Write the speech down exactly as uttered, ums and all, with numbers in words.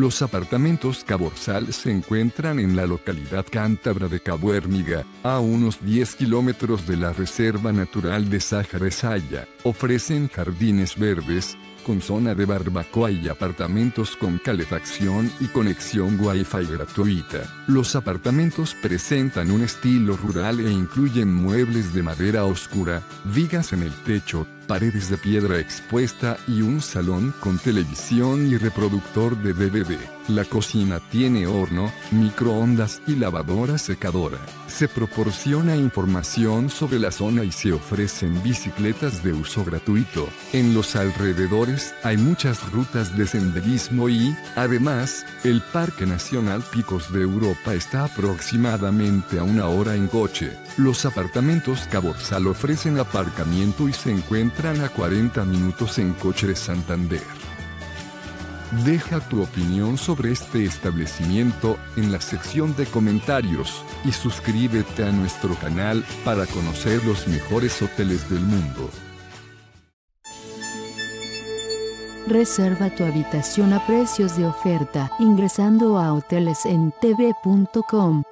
Los apartamentos Caborzal se encuentran en la localidad cántabra de Cabuérniga, a unos diez kilómetros de la Reserva Natural de Saja de Saya. Ofrecen jardines verdes, con zona de barbacoa y apartamentos con calefacción y conexión Wi-Fi gratuita. Los apartamentos presentan un estilo rural e incluyen muebles de madera oscura, vigas en el techo, paredes de piedra expuesta y un salón con televisión y reproductor de D V D. La cocina tiene horno, microondas y lavadora secadora. Se proporciona información sobre la zona y se ofrecen bicicletas de uso gratuito. En los alrededores hay muchas rutas de senderismo y, además, el Parque Nacional Picos de Europa está aproximadamente a una hora en coche. Los apartamentos Caborzal ofrecen aparcamiento y se encuentran a cuarenta minutos en coche de Santander. Deja tu opinión sobre este establecimiento en la sección de comentarios y suscríbete a nuestro canal para conocer los mejores hoteles del mundo. Reserva tu habitación a precios de oferta ingresando a hoteles en t v punto com.